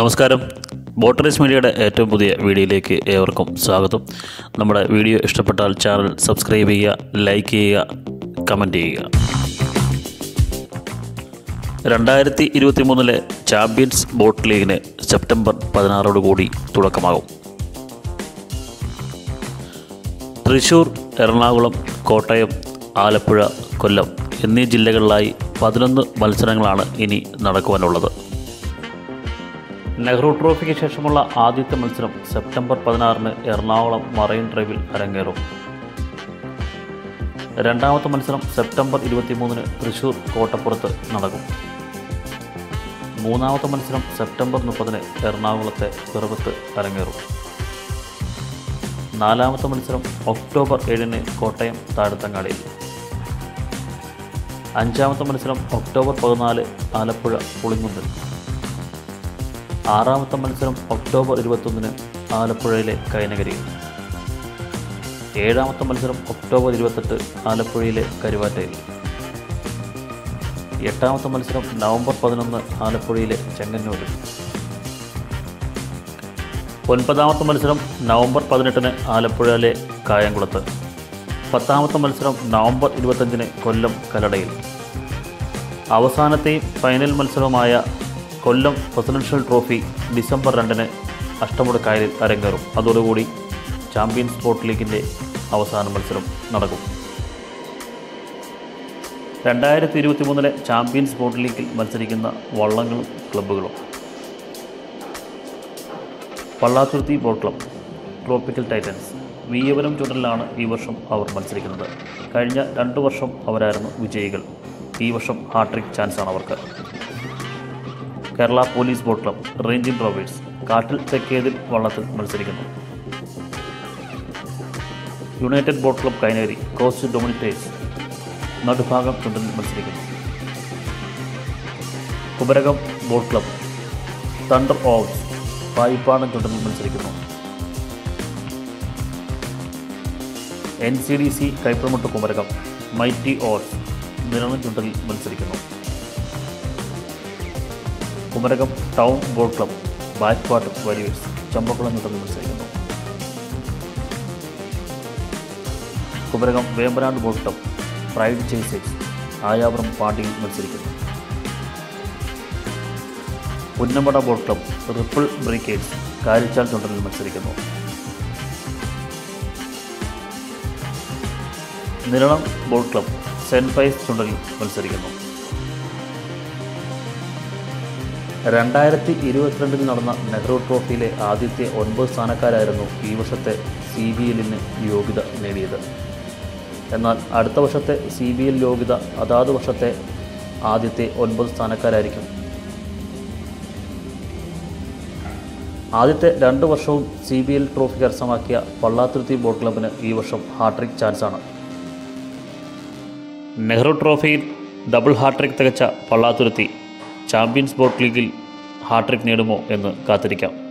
നമസ്കാരം, boat race മീഡിയയുടെ ഏറ്റവും പുതിയ വീഡിയോയിലേക്ക് ഏവർക്കും സ്വാഗതം. നമ്മുടെ വീഡിയോ ഇഷ്ടപ്പെട്ടാൽ ചാനൽ സബ്സ്ക്രൈബ് ചെയ്യുക, ലൈക്ക് ചെയ്യുക, കമൻറ്റ് ചെയ്യുക. 2023 ചാമ്പ്യൻസ് ബോട്ട് ലീഗിന് സെപ്റ്റംബർ 16 തുടക്കമാകും. തൃശ്ശൂർ, എറണാകുളം, കോട്ടയം, ആലപ്പുഴ, കൊല്ലം എന്നീ ജില്ലകളിലായി 11 മത്സരങ്ങളാണ് ഇനി നടക്കുവാനുള്ളത്. നെഹ്റു ട്രോഫിക്ക് ശേഷമുള്ള ആദ്യത്തെ മത്സരം സെപ്റ്റംബർ 16 എറണാകുളം മറൈൻ ഡ്രൈവിൽ അരങ്ങേറും. രണ്ടാമത്തെ മത്സരം സെപ്റ്റംബർ 23 തൃശ്ശൂർ കോട്ടപ്പുറത്ത് നടക്കും. മൂന്നാമത്തെ മത്സരം സെപ്റ്റംബർ 30 എറണാകുളത്തെ പിറവത്ത് അരങ്ങേറും. നാലാമത്തെ മത്സരം ഒക്ടോബർ 7 കോട്ടയം താഴത്തങ്ങാടിയിൽ. അഞ്ചാമത്തെ മത്സരം ഒക്ടോബർ 14 ആലപ്പുഴ പുളിങ്കുന്നിൽ. ആറാമത്തെ മത്സരം ഒക്ടോബർ 21 ആലപ്പുഴയിലെ കൈനഗിരി. ഏഴാമത്തെ മത്സരം ഒക്ടോബർ 28 ആലപ്പുഴയിലെ കരുവാറ്റയിൽ. എട്ടാമത്തെ മത്സരം നവംബർ 11 ആലപ്പുഴയിലെ ചെങ്ങന്നൂരിൽ. ഒൻപതാമത്തെ മത്സരം നവംബർ 18 ആലപ്പുഴയിലെ കായംകുളത്ത്. പത്താമത്തെ മത്സരം നവംബർ 25 കൊല്ലം കല്ലടയിൽ. അവസാനത്തെയും ഫൈനൽ മത്സരമായ കൊല്ലം പ്രസിഡൻഷ്യൽ ട്രോഫി ഡിസംബർ 2 അഷ്ടമുടിക്കായലിൽ അരങ്ങേറും. അതോടുകൂടി ചാമ്പ്യൻസ് ബോട്ട് ലീഗിൻ്റെ അവസാന മത്സരം നടക്കും. 2023 ചാമ്പ്യൻസ് ബോട്ട് ലീഗിൽ മത്സരിക്കുന്ന വള്ളങ്ങളും ക്ലബ്ബുകളും: Pallathuruthy boat club, tropical titans. വീയവനം ചുടലിലാണ് ഈ വർഷം അവർ മത്സരിക്കുന്നത്. കഴിഞ്ഞ 2 വർഷം അവരായിരുന്നു വിജയികൾ. ഈ വർഷം ഹാട്രിക് ചാൻസാണ് അവർക്ക്. Kerala police boat club, ranging rovers. Kattil Thekkethil വള്ളത്തിൽ മത്സരിക്കുന്നു. United boat club Kaineri, coast dominators. Nadubhagam ചുണ്ടലിൽ മത്സരിക്കുന്നു. Kumarakom boat club, thunder oars. Payippadam ചുണ്ടലിൽ മത്സരിക്കുന്നു. NCDC കൈപ്പമുട്ട് Kumarakom, mighty oars Niranam ചുണ്ടലിൽ മത്സരിക്കുന്നു. Kumarakom town boat club, backwater warriors. Champakulam ചുണ്ടലിൽ മത്സരിക്കുന്നു. Kumarakom Vembanad boat club, pride chasers. Ayapuram പാണ്ടിയിൽ മത്സരിക്കുന്നു. Punnamada boat club, ripple breakers. Karichal ചുണ്ടലിൽ മത്സരിക്കുന്നു. Niranam boat club, saint Pius ചുണ്ടലിൽ മത്സരിക്കുന്നു. 2022 നടന്ന നെഹ്റു ട്രോഫിയിലെ ആദ്യത്തെ 9 സ്ഥാനക്കാരായിരുന്നു ഈ വർഷത്തെ CBL യോഗ്യത നേടിയത്. എന്നാൽ അടുത്ത വർഷത്തെ CBL യോഗ്യത അതാത് വർഷത്തെ ആദ്യത്തെ 9 സ്ഥാനക്കാരായിരിക്കും. ആദ്യത്തെ 2 വർഷവും CBL ട്രോഫി കരസ്ഥമാക്കിയ പള്ളാത്തുരുത്തി ബോട്ട് ക്ലബ്ബിന് ഈ വർഷം ഹാട്രിക് ചാൻസാണ്. നെഹ്റു ട്രോഫിയിൽ ഡബിൾ ഹാട്രിക് തികച്ച പള്ളാത്തുരുത്തി ചാമ്പ്യൻസ് ബോട്ട് ലീഗിൽ ഹാട്രിക് നേടുമോ എന്ന് കാത്തിരിക്കാം.